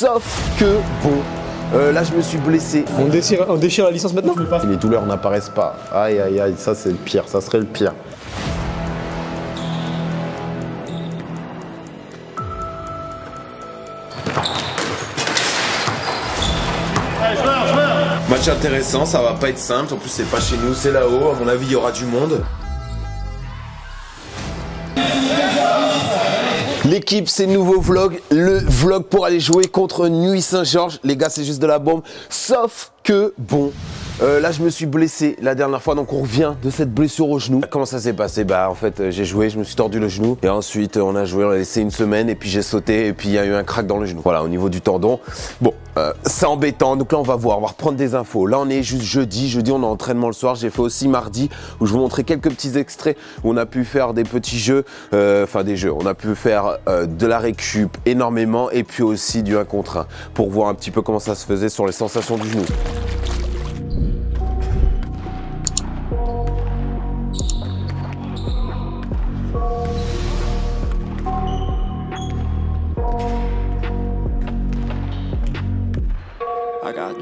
Sauf que bon, là je me suis blessé. On déchire la licence maintenant. Les douleurs n'apparaissent pas. Aïe aïe aïe, ça c'est le pire, ça serait le pire. Match intéressant, ça va pas être simple, en plus c'est pas chez nous, c'est là-haut, à mon avis il y aura du monde. L'équipe, c'est nouveau vlog, le vlog pour aller jouer contre Nuit Saint-Georges. Les gars, c'est juste de la bombe, sauf que bon, là je me suis blessé la dernière fois, donc on revient de cette blessure au genou. Comment ça s'est passé? Bah en fait j'ai joué, je me suis tordu le genou et ensuite on a joué, on a laissé une semaine et puis j'ai sauté et puis il y a eu un crack dans le genou. Voilà, au niveau du tendon, bon, c'est embêtant, donc là on va voir, on va reprendre des infos. Là on est juste jeudi on a entraînement le soir, j'ai fait aussi mardi où je vous montrais quelques petits extraits où on a pu faire des petits jeux, enfin des jeux, on a pu faire de la récup énormément et puis aussi du 1 contre 1 pour voir un petit peu comment ça se faisait sur les sensations du genou.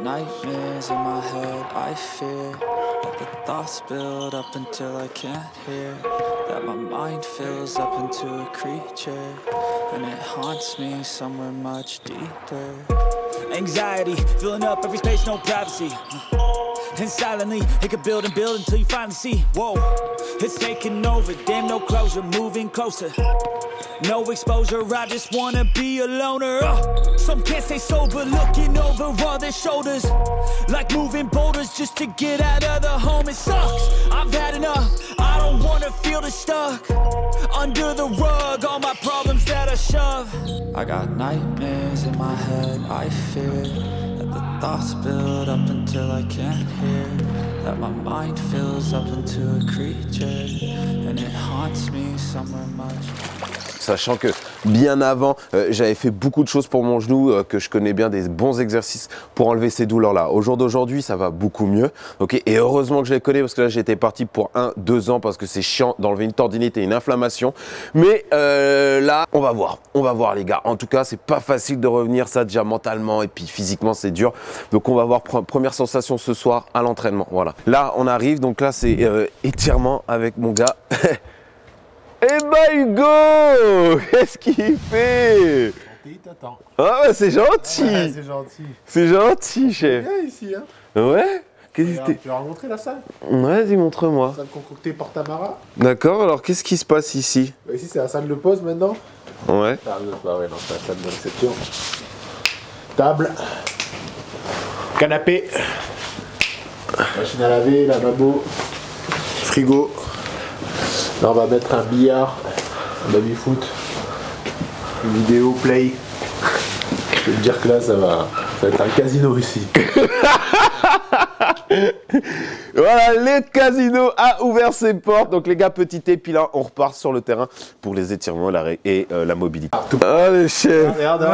Nightmares in my head, I fear that the thoughts build up until I can't hear, that my mind fills up into a creature, and it haunts me somewhere much deeper. Anxiety, filling up every space, no privacy, and silently, it could build and build until you finally see, whoa, it's taking over, damn no closure, moving closer. No exposure, I just wanna be a loner. Some can't stay sober, looking over all their shoulders, like moving boulders just to get out of the home. It sucks, I've had enough, I don't wanna feel the stuck under the rug, all my problems that I shove. I got nightmares in my head, I fear that the thoughts build up until I can't hear, that my mind fills up into a creature, and it haunts me somewhere much. Sachant que bien avant, j'avais fait beaucoup de choses pour mon genou, que je connais bien, des bons exercices pour enlever ces douleurs-là. Au jour d'aujourd'hui, ça va beaucoup mieux. Okay, et heureusement que je les connais parce que là, j'étais parti pour 1-2 ans parce que c'est chiant d'enlever une tendinite et une inflammation. Mais là, on va voir les gars. En tout cas, c'est pas facile de revenir, ça déjà mentalement et puis physiquement, c'est dur. Donc, on va voir première sensation ce soir à l'entraînement. Voilà. Là, on arrive. Donc là, c'est étirement avec mon gars. Eh ben Hugo, qu'est-ce qu'il fait? Il t'attend. Ah bah c'est gentil. Ah ouais, c'est gentil. C'est gentil, chef. Bien ici, hein. Ouais. Qu'est-ce que tu vas rencontrer la salle? Ouais, dis, montre-moi. Salle concoctée par Tamara. D'accord. Alors qu'est-ce qui se passe ici? Bah, ici c'est la salle de pause maintenant. Ouais. Bah ouais, non, c'est la salle de réception. Table, canapé, machine à laver, lavabo, frigo. Là, on va mettre un billard, un baby-foot, une vidéo, play. Je vais te dire que là, ça va être un casino ici. Voilà, le casino a ouvert ses portes. Donc les gars, petit thé, puis là, on repart sur le terrain pour les étirements et la mobilité. Ah, le chef. Regarde.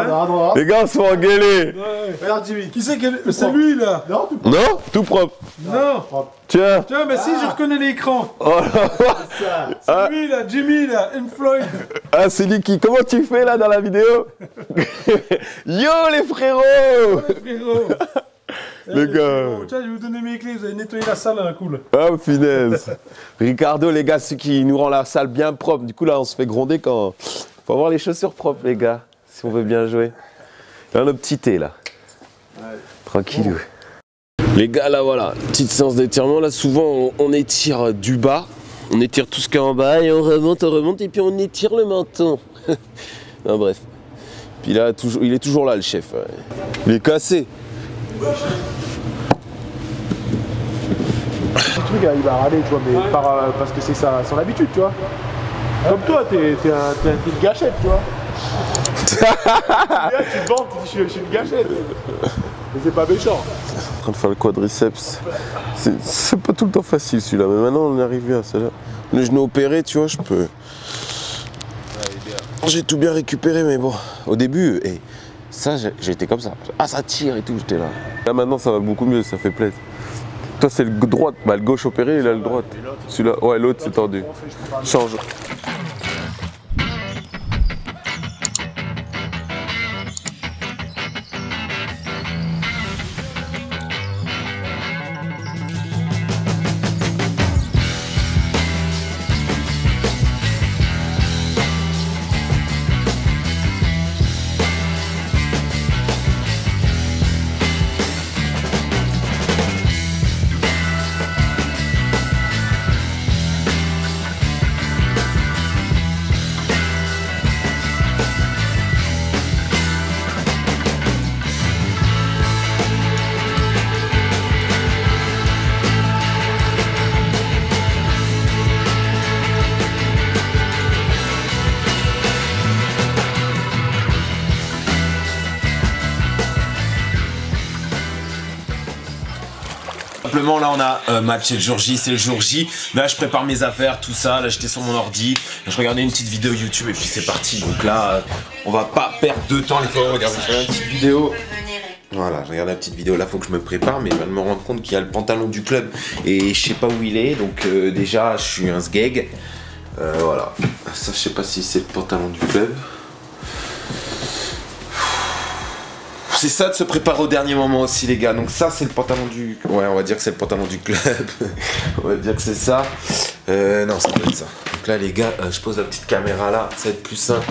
Les gars, on se fait engueuler. Ouais. Regarde, Jimmy. Qui c'est que... C'est lui, là. Non, tout propre. Non, tout propre. Non. Propre. Tiens. Tiens, mais si, je reconnais l'écran. Oh là. C'est lui, là, Jimmy, là, and Floyd. Ah, c'est lui qui... Comment tu fais, là, dans la vidéo? Yo, les frérots. Yo, les frérots. Les gars. Tiens, je vais vous donner mes clés, vous allez nettoyer la salle d'un coup. Oh, finesse. Ricardo, les gars, c'est qui nous rend la salle bien propre. Du coup, là, on se fait gronder quand... Faut avoir les chaussures propres, les gars, si on veut bien jouer. Là, notre petit thé, là. Ouais. Tranquillou. Bon. Les gars, là, voilà, petite séance d'étirement. Là, souvent, on étire du bas. On étire tout ce qu'il y a en bas et on remonte, et puis on étire le menton. Non, bref. Puis là, toujours, il est toujours là, le chef. Il est cassé. Ce truc, il va râler, tu vois, mais parce que c'est son habitude, tu vois. Comme toi, t'es une gâchette, tu vois. Là, tu te vantes, tu dis, je suis une gâchette. Mais c'est pas méchant. En train de faire le quadriceps. C'est pas tout le temps facile, celui-là, mais maintenant, on est arrivé à celui-là. Le genou opéré, tu vois, je peux... J'ai tout bien récupéré, mais bon, au début... Ça, j'étais comme ça. Ah, ça tire et tout, j'étais là. Là, maintenant, ça va beaucoup mieux, ça fait plaisir. Toi, c'est le droite, bah, le gauche opéré, et là, le droite. Celui-là, ouais, l'autre, c'est tordu. Change. simplement là on a match, c'est le jour J, là je prépare mes affaires, tout ça, là j'étais sur mon ordi, je regardais une petite vidéo YouTube et puis c'est parti. Donc là on va pas perdre de temps les frères, regardez une petite vidéo. Voilà, je regarde la petite vidéo, là faut que je me prépare, mais je viens de me rendre compte qu'il y a le pantalon du club et je sais pas où il est, donc déjà je suis un sgeg. Voilà, ça je sais pas si c'est le pantalon du club. C'est ça de se préparer au dernier moment aussi les gars, donc ça c'est le pantalon du... Ouais, on va dire que c'est le pantalon du club, on va dire que c'est ça. Non, ça doit être ça. Donc là les gars, je pose la petite caméra là, ça va être plus simple.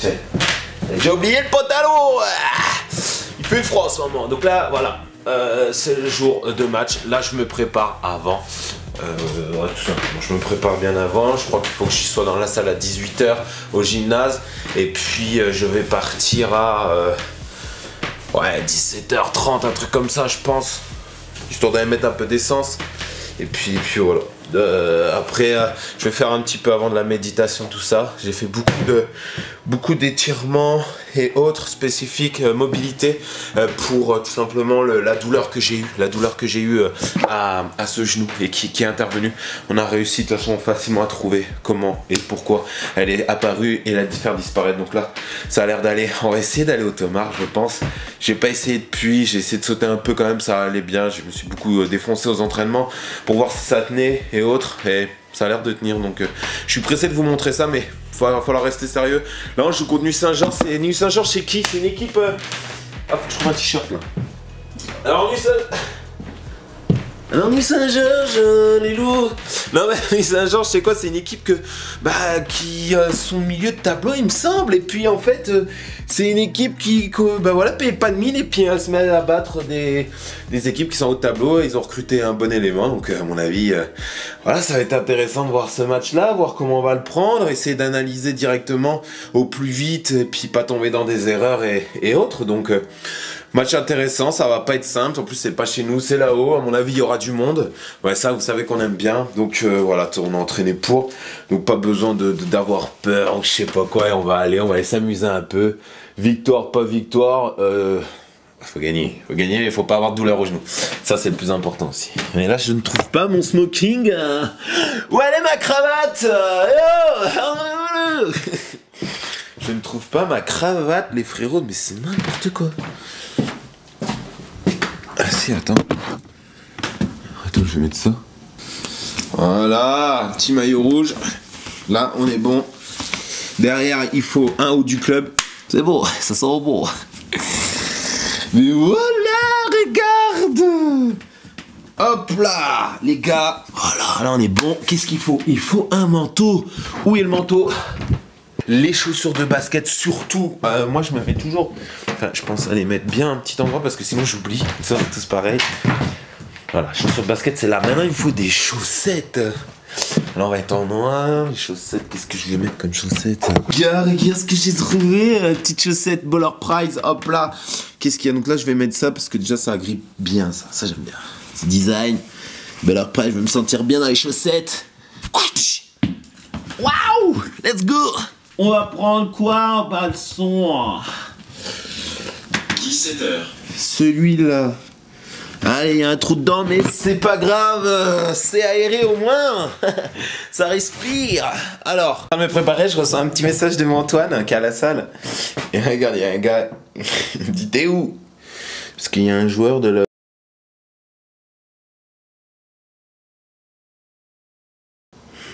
J'ai oublié le pantalon, il fait froid en ce moment. Donc là voilà, c'est le jour de match, là je me prépare avant. Ouais, tout simplement. Je me prépare bien avant, je crois qu'il faut que je sois dans la salle à 18 h au gymnase et puis je vais partir à ouais, 17 h 30, un truc comme ça je pense, histoire d'aller mettre un peu d'essence et puis voilà. Après je vais faire un petit peu avant de la méditation, tout ça. J'ai fait beaucoup d'étirements et autres spécifiques mobilité pour tout simplement la douleur que j'ai eue à ce genou et qui est intervenue. On a réussi de toute façon facilement à trouver comment et pourquoi elle est apparue et la faire disparaître. Donc là ça a l'air d'aller, on va essayer d'aller au tomar je pense. J'ai pas essayé depuis, j'ai essayé de sauter un peu quand même, ça allait bien. Je me suis beaucoup défoncé aux entraînements pour voir si ça tenait et autres, et ça a l'air de tenir, donc je suis pressé de vous montrer ça, mais il va falloir rester sérieux. Là on joue contre Nuit Saint-Georges, c'est Nuit Saint-Georges, c'est qui? C'est une équipe... Ah, faut que je trouve un t-shirt là. Alors Nuit Saint-Georges, les loups. Non mais Nuit Saint-Georges c'est quoi? C'est une équipe que qui sont milieu de tableau il me semble. Et puis en fait c'est une équipe qui voilà, paye pas de mine et puis elle se met à battre des équipes qui sont au tableau. Ils ont recruté un bon élément. Donc à mon avis voilà, ça va être intéressant de voir ce match là, voir comment on va le prendre, essayer d'analyser directement au plus vite et puis pas tomber dans des erreurs et autres. Donc match intéressant, ça va pas être simple, en plus c'est pas chez nous, c'est là-haut, à mon avis il y aura du monde, ouais, ça vous savez qu'on aime bien, donc voilà, on est entraîné pour, donc pas besoin d'avoir peur, je sais pas quoi, et on va aller s'amuser un peu, victoire, pas victoire, faut gagner, il faut pas avoir de douleur aux genoux, ça c'est le plus important aussi. Mais là je ne trouve pas mon smoking, où elle est ma cravate? Je ne trouve pas ma cravate les frérots, mais c'est n'importe quoi. Ah si, attends, je vais mettre ça. Voilà, petit maillot rouge. Là, on est bon. Derrière, il faut un haut du club. C'est bon, ça sent bon. Mais voilà, regarde. Hop là, les gars. Voilà, là, on est bon. Qu'est-ce qu'il faut? Il faut un manteau. Où est le manteau? Les chaussures de basket surtout, moi je me mets toujours, enfin je pense à les mettre bien à un petit endroit parce que sinon j'oublie, ça c'est tous pareil. Voilà, chaussures de basket c'est là, maintenant il faut des chaussettes. Là on va être en noir, les chaussettes, qu'est-ce que je vais mettre comme chaussettes? Regarde ce que j'ai trouvé, petite chaussette Baller Prize, hop là. Qu'est-ce qu'il y a? Donc là je vais mettre ça parce que déjà ça agrippe bien ça, ça j'aime bien. C'est design, Baller Prize, je vais me sentir bien dans les chaussettes. Waouh, let's go. On va prendre quoi en bas de son? 17 h. Celui-là. Allez, il y a un trou dedans, mais c'est pas grave. C'est aéré au moins. Ça respire. Alors, à me préparer, je reçois un petit message de mon Antoine qui est à la salle. Et regarde, il y a un gars. Il me dit, t'es où? Parce qu'il y a un joueur de la...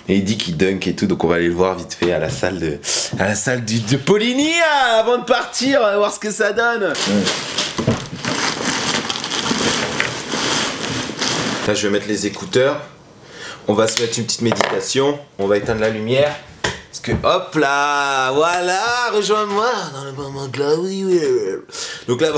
Et il dit qu'il dunk et tout, donc on va aller le voir vite fait à la salle de Paulini avant de partir, on va voir ce que ça donne. Là je vais mettre les écouteurs, on va se mettre une petite méditation, on va éteindre la lumière. Parce que hop là, voilà, rejoins-moi dans le moment de la oui. Donc là,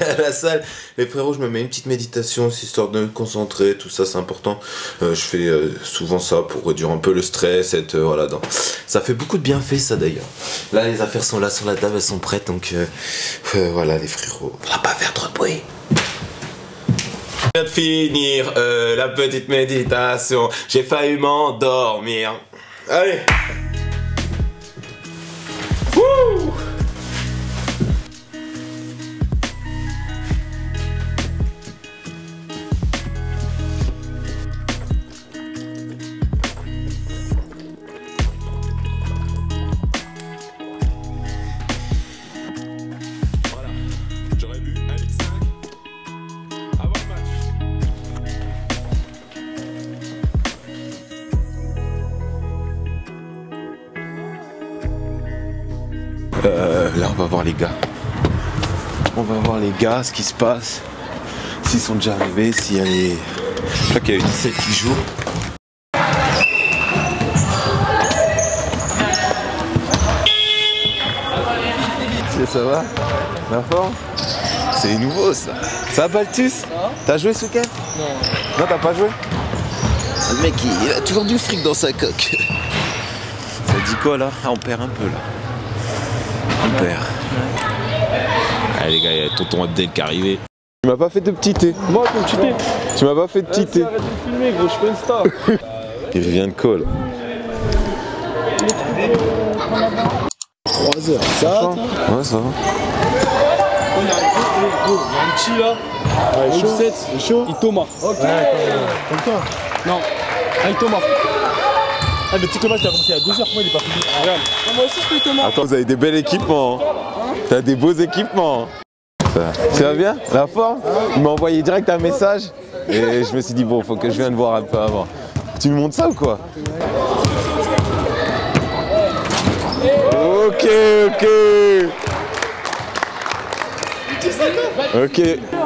à la salle, les frérots, je me mets une petite méditation, histoire de me concentrer, tout ça c'est important. Je fais souvent ça pour réduire un peu le stress, être voilà, dans... ça fait beaucoup de bienfaits ça d'ailleurs. Là les affaires sont là sur la table, elles sont prêtes, donc voilà les frérots, on va pas faire trop de bruit. Je viens de finir la petite méditation, j'ai failli m'endormir. Allez. Là, on va voir les gars. On va voir les gars, ce qui se passe. S'ils sont déjà arrivés, s'il y a les... Je crois qu'il y a eu 17 qui jouent. Ça va? La forme? C'est nouveau ça. Ça va Balthus? T'as joué ce week-end? Non. Non, t'as pas joué? Le mec, il a toujours du fric dans sa coque. Ça dit quoi là? Ah, on perd un peu là. On perd. Ouais. Allez les gars, il y a tonton Abdel qui est arrivé. Tu m'as pas fait de petit thé. Moi, ton petit thé? Tu m'as pas fait de petit thé. Arrête de filmer, gros, je suis pas une star. Il vient de call. 3 heures, ça va? Ouais, ça va. Il y a un petit là, il est chaud, il tombe. Ok, comme toi. Non, il tombe. Ah, le petit Thomas qui a commencé il y a 2 heures, moi il est pas fini. Regarde. Moi aussi je fais Thomas. Attends, vous avez des belles équipements. T'as des beaux équipements. Ça va bien? La forme? Il m'a envoyé direct un message et je me suis dit, bon, faut que je vienne voir un peu avant. Tu me montres ça ou quoi? Ok, ok. Ok,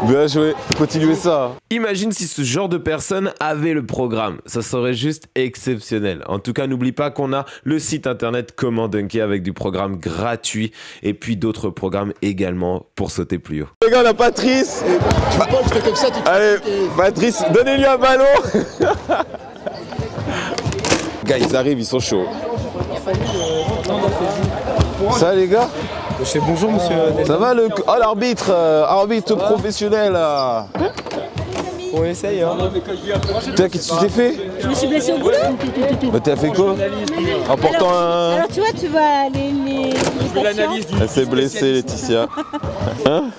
bien joué, continuez ça. Imagine si ce genre de personnes avaient le programme, ça serait juste exceptionnel. En tout cas, n'oublie pas qu'on a le site internet Comment Dunker avec du programme gratuit et puis d'autres programmes également pour sauter plus haut. Les gars, on a Patrice. Je fais comme ça, tu te... Allez, Patrice, donnez-lui un ballon. Les gars, ils arrivent, ils sont chauds. Ça les gars? Je fais bonjour monsieur. Ça va le... Oh l'arbitre, arbitre professionnel là. On essaye hein. Tiens, qu'est-ce que tu t'es fait? Je me suis blessé au boulot. Bah t'as fait quoi? En portant un... Alors tu vois, tu vas les... Je vais l'analyse du... Elle s'est blessée Laetitia. Hein?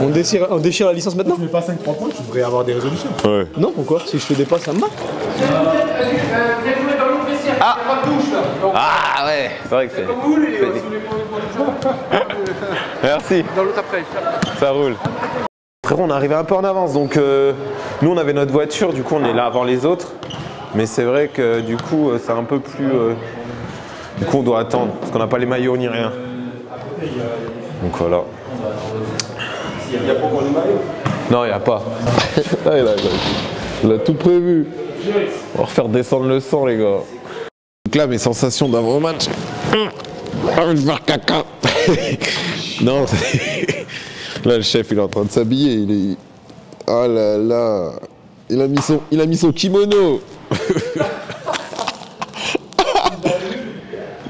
On déchire la licence maintenant? Tu fais pas 5-3 points, tu devrais avoir des résolutions. Ouais. Non pourquoi? Si je fais des pas, ça me marque. Ah. Ah ouais, c'est vrai que c'est... Merci. Dans l'autre après. Ça roule. Frérot, on est arrivé un peu en avance, donc nous on avait notre voiture, du coup on est là avant les autres. Mais c'est vrai que du coup c'est un peu plus... Du coup on doit attendre, parce qu'on n'a pas les maillots ni rien. Donc voilà. Il n'y a pas encore les maillots? Non, il n'y a pas. Il a tout prévu. On va refaire descendre le sang les gars. Donc là mes sensations d'avant-match. Non, là le chef il est en train de s'habiller, il est... Oh là là. Il a mis son kimono.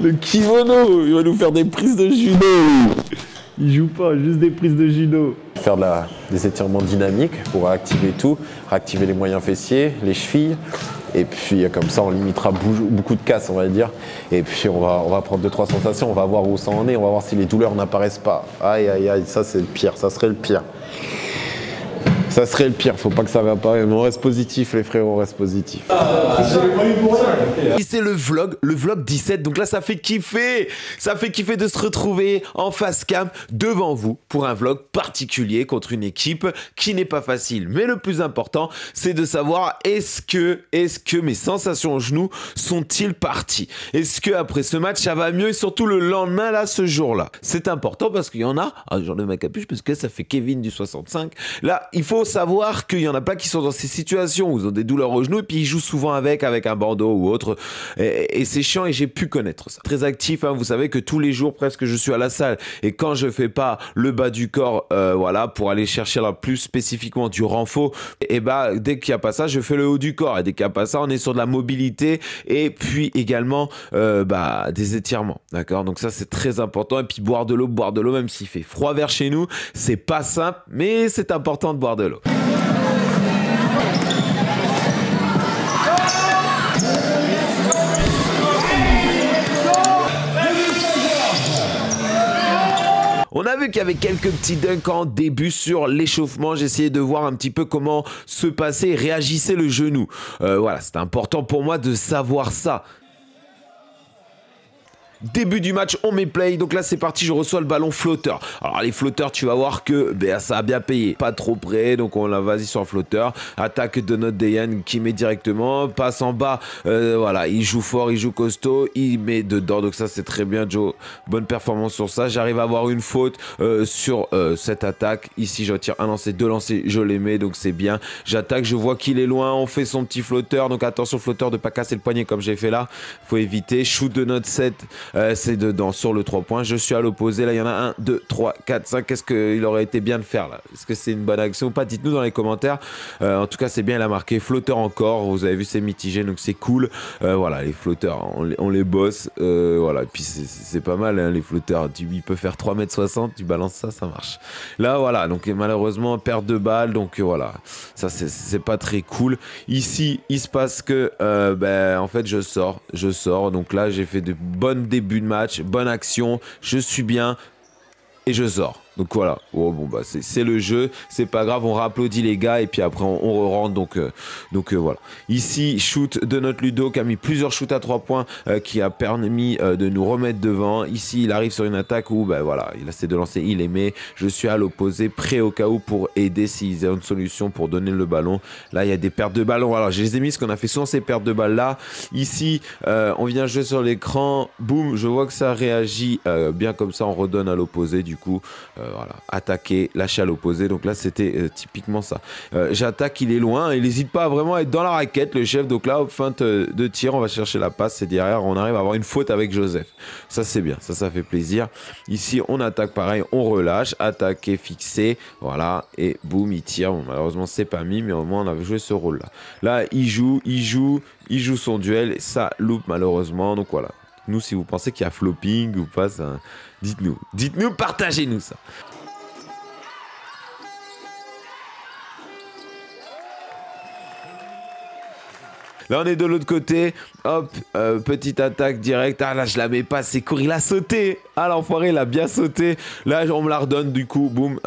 Le kimono, il va nous faire des prises de judo. Il joue pas, juste des prises de judo. Faire des étirements dynamiques pour activer tout, réactiver les moyens fessiers, les chevilles, et puis comme ça on limitera beaucoup de casses on va dire, et puis on va prendre 2-3 sensations, on va voir où ça en est, on va voir si les douleurs n'apparaissent pas. Aïe aïe aïe, ça c'est le pire, ça serait le pire. Ça serait le pire, faut pas que ça réapparaisse, mais on reste positif les frères, on reste positif. Et c'est le vlog 17, donc là ça fait kiffer de se retrouver en face cam devant vous pour un vlog particulier contre une équipe qui n'est pas facile. Mais le plus important, c'est de savoir est-ce que mes sensations aux genoux sont-ils parties? Est-ce que après ce match ça va mieux et surtout le lendemain là, ce jour-là? C'est important parce qu'il y en a, j'enlève ma capuche parce que ça fait Kevin du 65, là il faut savoir qu'il y en a plein qui sont dans ces situations où ils ont des douleurs aux genoux et puis ils jouent souvent avec un bandeau ou autre et c'est chiant et j'ai pu connaître ça. Très actif, hein, vous savez que tous les jours presque je suis à la salle et quand je fais pas le bas du corps, voilà, pour aller chercher là plus spécifiquement du renfort, et bah dès qu'il n'y a pas ça je fais le haut du corps et dès qu'il n'y a pas ça on est sur de la mobilité et puis également bah, des étirements, d'accord? Donc ça c'est très important et puis boire de l'eau même s'il fait froid vers chez nous, c'est pas simple mais c'est important de boire de l'eau. On a vu qu'il y avait quelques petits dunks en début sur l'échauffement. J'essayais de voir un petit peu comment se passait, réagissait le genou. Voilà, c'était important pour moi de savoir ça. Début du match, on met play. Donc là, c'est parti, je reçois le ballon flotteur. Alors, les flotteurs, tu vas voir que ben, ça a bien payé. Pas trop près, donc on la vas-y sur le flotteur. Attaque de notre Dayan qui met directement. Passe en bas. Voilà, il joue fort, il joue costaud. Il met dedans. Donc ça, c'est très bien, Joe. Bonne performance sur ça. J'arrive à avoir une faute sur cette attaque. Ici, je tire un lancer, deux lancers, je les mets. Donc c'est bien. J'attaque, je vois qu'il est loin. On fait son petit flotteur. Donc attention, flotteur, de pas casser le poignet comme j'ai fait là. Faut éviter. Shoot de notre 7. C'est dedans sur le 3 points. Je suis à l'opposé. Là, il y en a 1, 2, 3, 4, 5. Qu'est-ce qu'il aurait été bien de faire là? Est-ce que c'est une bonne action ou pas? Dites-nous dans les commentaires. En tout cas, c'est bien. Il a marqué. Flotteur encore. Vous avez vu, c'est mitigé. Donc, c'est cool. Voilà, les flotteurs, on les bosse. Voilà. Et puis, c'est pas mal, hein, les flotteurs. Il peut faire 3,60 m. Tu balances ça, ça marche. Là, voilà. Donc, malheureusement, perte de balle. Donc, voilà. Ça, c'est pas très cool. Ici, il se passe que, ben, en fait, je sors. Donc, là, j'ai fait de bonnes débuts de match. Bonne action. Je suis bien. Et je sors. Donc voilà, oh, bon bah c'est le jeu, c'est pas grave, on rapplaudit les gars et puis après on rentre, donc voilà. Ici, shoot de notre Ludo qui a mis plusieurs shoots à 3 points qui a permis de nous remettre devant. Ici, il arrive sur une attaque où bah voilà, il a ses deux lancers, il les met. Je suis à l'opposé, prêt au cas où pour aider s'ils ont une solution pour donner le ballon. Là, il y a des pertes de ballon. Alors, je les ai mis parce qu'on a fait souvent ces pertes de balles là. Ici, on vient jouer sur l'écran, boum, je vois que ça réagit bien comme ça, on redonne à l'opposé du coup. Voilà, attaquer, lâcher à l'opposé. Donc là, c'était typiquement ça. J'attaque, il est loin. Il n'hésite pas vraiment à être dans la raquette, le chef. Donc là, hop, feinte de tir. On va chercher la passe. C'est derrière. On arrive à avoir une faute avec Joseph. Ça, c'est bien. Ça fait plaisir. Ici, on attaque pareil. On relâche. Attaquer, fixer. Voilà. Et boum, il tire. Bon, malheureusement, c'est pas mis. Mais au moins, on avait joué ce rôle-là. Là, il joue son duel. Ça loupe, malheureusement. Donc voilà. Nous, si vous pensez qu'il y a flopping ou pas, ça... dites-nous, partagez-nous ça. Là, on est de l'autre côté. Hop, petite attaque directe. Ah là, je la mets pas, c'est court. Il a sauté. Ah, l'enfoiré, il a bien sauté. Là, on me la redonne. Du coup, boum,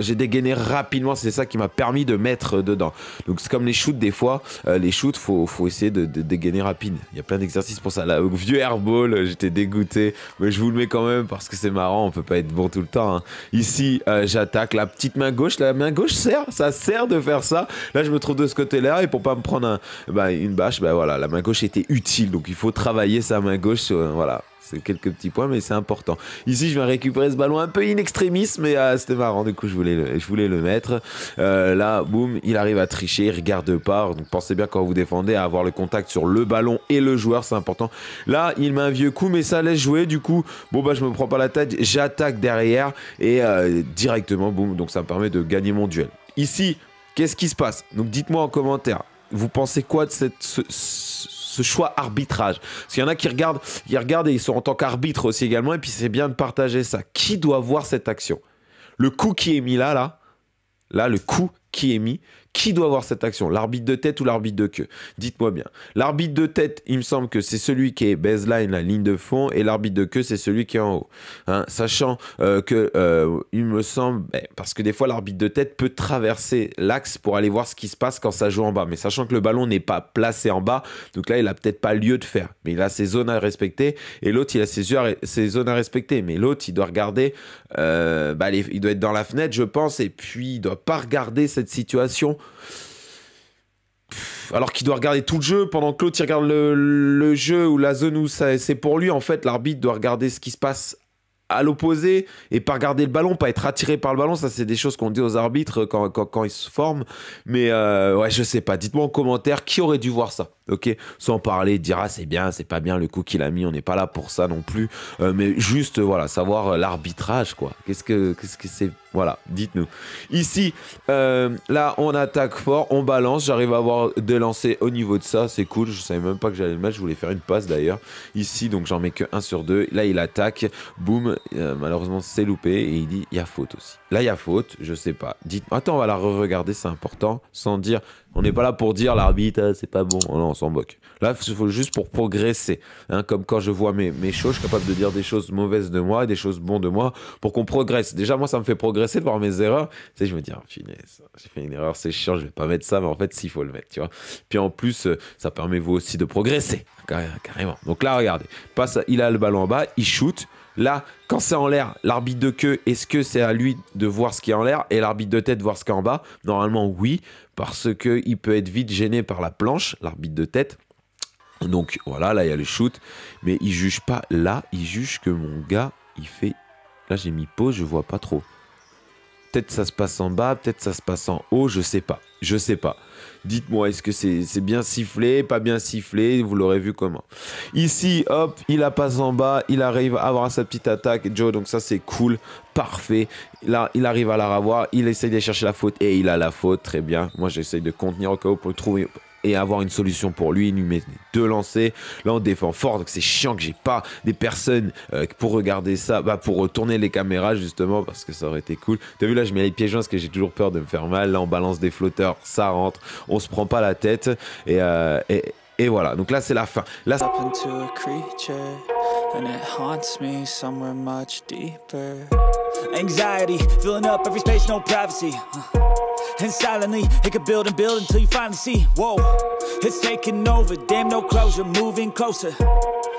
j'ai dégainé rapidement. C'est ça qui m'a permis de mettre dedans. Donc, c'est comme les shoots des fois. Les shoots, faut essayer de dégainer rapide. Il y a plein d'exercices pour ça. Là, au vieux airball, j'étais dégoûté. Mais je vous le mets quand même parce que c'est marrant. On peut pas être bon tout le temps, hein. Ici, j'attaque la petite main gauche. La main gauche sert. Ça sert de faire ça. Là, je me trouve de ce côté-là. Et pour pas me prendre une bâche, ben voilà, la main gauche était utile, donc il faut travailler sa main gauche, voilà, c'est quelques petits points, mais c'est important. Ici, je viens récupérer ce ballon un peu in extremis, mais c'était marrant, du coup, je voulais le mettre. Là, boum, il arrive à tricher, il regarde pas, donc pensez bien quand vous défendez à avoir le contact sur le ballon et le joueur, c'est important. Là, il met un vieux coup, mais ça laisse jouer, du coup, bon, bah, je me prends pas la tête, j'attaque derrière, et directement, boum, donc ça me permet de gagner mon duel. Ici, qu'est-ce qui se passe? Donc, dites-moi en commentaire. Vous pensez quoi de ce choix arbitrage? Parce qu'il y en a qui regardent, et ils sont en tant qu'arbitre aussi également. Et puis c'est bien de partager ça. Qui doit voir cette action? Le coup qui est mis là, le coup qui est mis. Qui doit voir cette action? L'arbitre de tête ou l'arbitre de queue? Dites-moi bien. L'arbitre de tête, il me semble que c'est celui qui est baseline, la ligne de fond. Et l'arbitre de queue, c'est celui qui est en haut. Hein, sachant que, il me semble, parce que des fois, l'arbitre de tête peut traverser l'axe pour aller voir ce qui se passe quand ça joue en bas. Mais sachant que le ballon n'est pas placé en bas, donc là, il n'a peut-être pas lieu de faire. Mais il a ses zones à respecter. Et l'autre, il a ses zones à respecter. Mais l'autre, il doit regarder, il doit être dans la fenêtre, je pense. Et puis, il ne doit pas regarder cette situation. Alors qu'il doit regarder tout le jeu, pendant que l'autre il regarde le jeu ou la zone où c'est pour lui, en fait l'arbitre doit regarder ce qui se passe à l'opposé et pas regarder le ballon, pas être attiré par le ballon. Ça c'est des choses qu'on dit aux arbitres quand ils se forment, mais ouais, je sais pas, dites-moi en commentaire qui aurait dû voir ça, ok, sans parler, dire ah c'est bien, c'est pas bien le coup qu'il a mis, on n'est pas là pour ça non plus, mais juste voilà, savoir l'arbitrage quoi, qu'est-ce que c'est, voilà, dites-nous. Ici, là on attaque fort, on balance, j'arrive à avoir des lancers au niveau de ça, c'est cool, je savais même pas que j'allais le mettre, je voulais faire une passe d'ailleurs, ici donc j'en mets que 1 sur 2, là il attaque, boum, malheureusement c'est loupé et il dit il y a faute aussi. Là il y a faute, je sais pas. Dites, attends, on va la re-regarder, c'est important. Sans dire, on n'est pas là pour dire l'arbitre, c'est pas bon. Oh, non, s'en moque. Là, il faut juste pour progresser. Hein, comme quand je vois mes shows, je suis capable de dire des choses mauvaises de moi et des choses bonnes de moi pour qu'on progresse. Déjà, moi, ça me fait progresser de voir mes erreurs. Tu sais, je me dis, oh, punaise, j'ai fait une erreur, c'est chiant, je vais pas mettre ça, mais en fait, s'il faut le mettre, tu vois. Puis en plus, ça permet vous aussi de progresser, carrément. Donc là, regardez, passe, il a le ballon en bas, il shoot. Là, quand c'est en l'air, l'arbitre de queue, est-ce que c'est à lui de voir ce qui est en l'air et l'arbitre de tête voir ce qui est en bas? Normalement, oui, parce qu'il peut être vite gêné par la planche, l'arbitre de tête. Donc voilà, là, il y a le shoot. Mais il juge pas là, il juge que mon gars, il fait... Là, j'ai mis pause, je vois pas trop. Peut-être ça se passe en bas, peut-être ça se passe en haut, je sais pas. Je sais pas. Dites-moi, est-ce que c'est bien sifflé, pas bien sifflé? Vous l'aurez vu comment. Ici, hop, il la passe en bas, il arrive à avoir sa petite attaque, Joe, donc ça c'est cool, parfait. Là, il arrive à la ravoir, il essaye de chercher la faute et il a la faute, très bien. Moi, j'essaye de contenir au cas où pour le trouver et avoir une solution pour lui. Il lui met deux lancers. Là, on défend fort, donc c'est chiant que j'ai pas des personnes pour regarder ça, bah, pour retourner les caméras justement, parce que ça aurait été cool. T'as vu, là, je mets les pieds joints parce que j'ai toujours peur de me faire mal. Là, on balance des flotteurs, ça rentre. On se prend pas la tête et voilà. Donc là, c'est la fin. Là, ça... And it haunts me somewhere much deeper. Anxiety, filling up every space, no privacy. And silently, it could build and build until you finally see. Whoa, it's taking over, damn no closure, moving closer.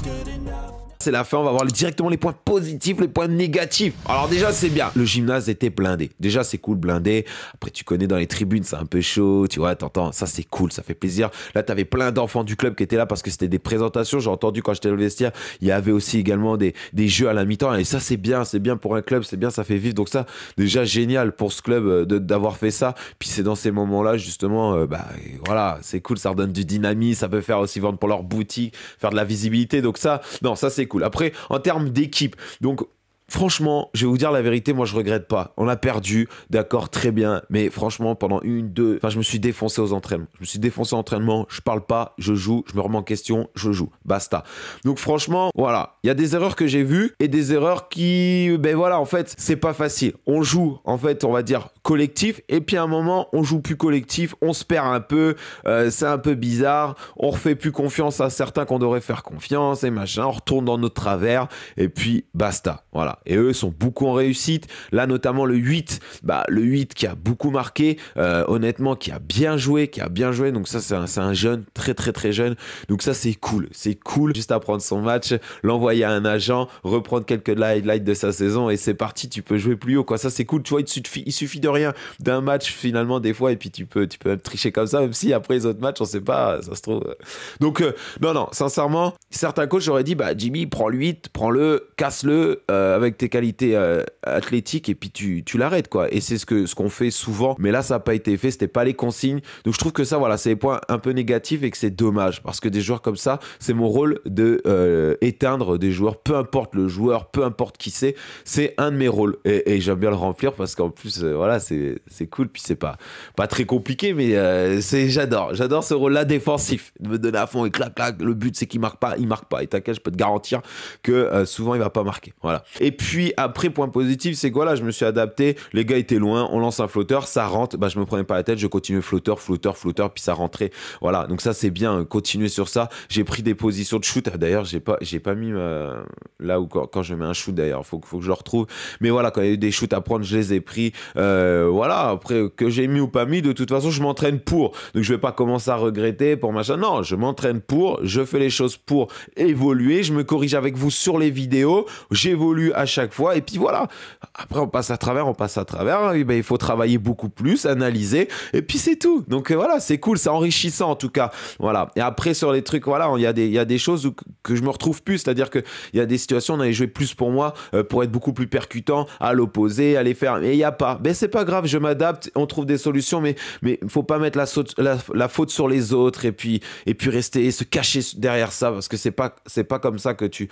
good enough. C'est la fin, on va voir directement les points positifs, les points négatifs. Alors déjà, c'est bien, le gymnase était blindé. Déjà, c'est cool, blindé. Après, tu connais, dans les tribunes, c'est un peu chaud, tu vois, t'entends, ça c'est cool, ça fait plaisir. Là, t'avais plein d'enfants du club qui étaient là parce que c'était des présentations. J'ai entendu quand j'étais dans le vestiaire, il y avait aussi également des jeux à la mi-temps. Et ça, c'est bien pour un club, c'est bien, ça fait vivre. Donc ça, déjà génial pour ce club d'avoir fait ça. Puis c'est dans ces moments-là, justement, bah voilà, c'est cool, ça redonne du dynamisme, ça peut faire aussi vendre pour leur boutique, faire de la visibilité. Donc ça, non, ça c'est cool. Après, en termes d'équipe, donc franchement, je vais vous dire la vérité, moi je regrette pas. On a perdu, d'accord, très bien, mais franchement, pendant une, deux, enfin, je me suis défoncé aux entraînements. Je me suis défoncé aux entraînements, je parle pas, je joue, je me remets en question, je joue, basta. Donc franchement, voilà, il y a des erreurs que j'ai vues et des erreurs qui, ben voilà, en fait, c'est pas facile. On joue, en fait, on va dire collectif, et puis à un moment, on joue plus collectif, on se perd un peu, c'est un peu bizarre, on refait plus confiance à certains qu'on devrait faire confiance et machin, on retourne dans notre travers, et puis basta, voilà. Et eux sont beaucoup en réussite. Là, notamment le 8, bah, le 8 qui a beaucoup marqué, honnêtement, qui a bien joué, donc ça, c'est un jeune, très jeune, donc ça, c'est cool, juste à prendre son match, l'envoyer à un agent, reprendre quelques highlights de sa saison, et c'est parti, tu peux jouer plus haut, quoi. Ça, c'est cool, tu vois, il suffit de rien, d'un match, finalement, des fois, et puis tu peux tricher comme ça, même si après les autres matchs, on sait pas, ça se trouve. Donc, non, sincèrement, certains coachs auraient dit, bah, Jimmy, prends le 8, prends-le, casse-le, avec tes qualités athlétiques, et puis tu l'arrêtes, quoi. Et c'est ce qu'on fait souvent, mais là ça n'a pas été fait, c'était pas les consignes. Donc je trouve que ça, voilà, c'est des points un peu négatifs et que c'est dommage, parce que des joueurs comme ça, c'est mon rôle de éteindre des joueurs, peu importe le joueur, peu importe qui c'est un de mes rôles, et j'aime bien le remplir, parce qu'en plus voilà, c'est cool, puis c'est pas très compliqué, mais j'adore ce rôle là défensif, de me donner à fond et clac clac. Le but, c'est qu'il marque pas, et t'inquiète, je peux te garantir que souvent il va pas marquer, voilà. Et puis après, point positif, c'est quoi? Là, je me suis adapté, les gars étaient loin, on lance un flotteur, ça rentre, bah je me prenais pas la tête, je continuais flotteur, puis ça rentrait, voilà. Donc ça, c'est bien, continuer sur ça. J'ai pris des positions de shoot, d'ailleurs j'ai pas mis là où quand je mets un shoot, d'ailleurs faut que je le retrouve, mais voilà, quand il y a eu des shoots à prendre, je les ai pris, voilà, après que j'ai mis ou pas mis, de toute façon je m'entraîne pour, donc je vais pas commencer à regretter pour machin, non, je m'entraîne pour, je fais les choses pour évoluer, je me corrige avec vous sur les vidéos, j'évolue à chaque fois, et puis voilà, après on passe à travers, hein, et ben, il faut travailler beaucoup plus, analyser, et puis c'est tout, donc voilà, c'est cool, c'est enrichissant en tout cas, voilà, et après sur les trucs, voilà, il y a des choses où, que je me retrouve plus, c'est-à-dire qu'il y a des situations où on allait jouer plus pour moi, pour être beaucoup plus percutant, à l'opposé, à les faire, mais il n'y a pas, ben c'est pas grave, je m'adapte, on trouve des solutions, mais faut pas mettre la faute sur les autres et puis rester se cacher derrière ça, parce que c'est pas comme ça que tu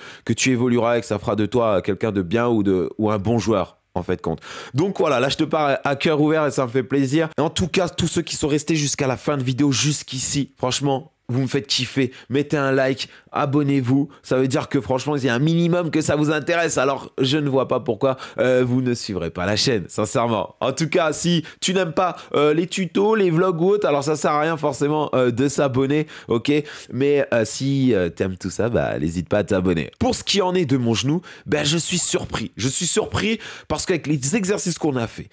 évolueras et que ça fera de toi quelqu'un de bien ou un bon joueur. En fait compte. Donc voilà, là je te parle à cœur ouvert et ça me fait plaisir. Et en tout cas, tous ceux qui sont restés jusqu'à la fin de vidéo, jusqu'ici, franchement, vous me faites kiffer. Mettez un like, abonnez-vous. Ça veut dire que franchement, il y a un minimum que ça vous intéresse. Alors, je ne vois pas pourquoi vous ne suivrez pas la chaîne, sincèrement. En tout cas, si tu n'aimes pas les tutos, les vlogs ou autres, alors ça sert à rien forcément de s'abonner, ok? Mais si t'aimes tout ça, bah n'hésite pas à t'abonner. Pour ce qui en est de mon genou, ben je suis surpris. Je suis surpris parce qu'avec les exercices qu'on a fait,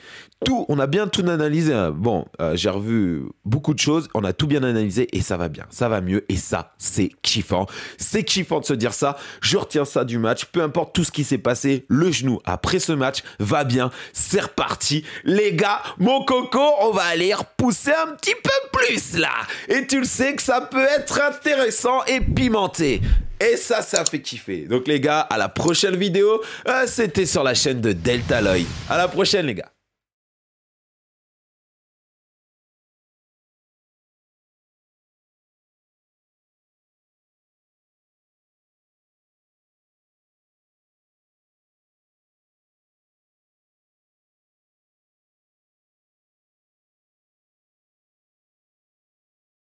on a bien tout analysé. Hein. Bon, j'ai revu beaucoup de choses, on a tout bien analysé et ça va bien, ça va mieux et ça, c'est kiffant. C'est kiffant de se dire ça, je retiens ça du match, peu importe tout ce qui s'est passé, le genou après ce match va bien, c'est reparti. Les gars, mon coco, on va aller repousser un petit peu plus là. Et tu le sais que ça peut être intéressant et pimenté. Et ça, ça fait kiffer. Donc les gars, à la prochaine vidéo, c'était sur la chaîne de Deltaloy. À la prochaine les gars.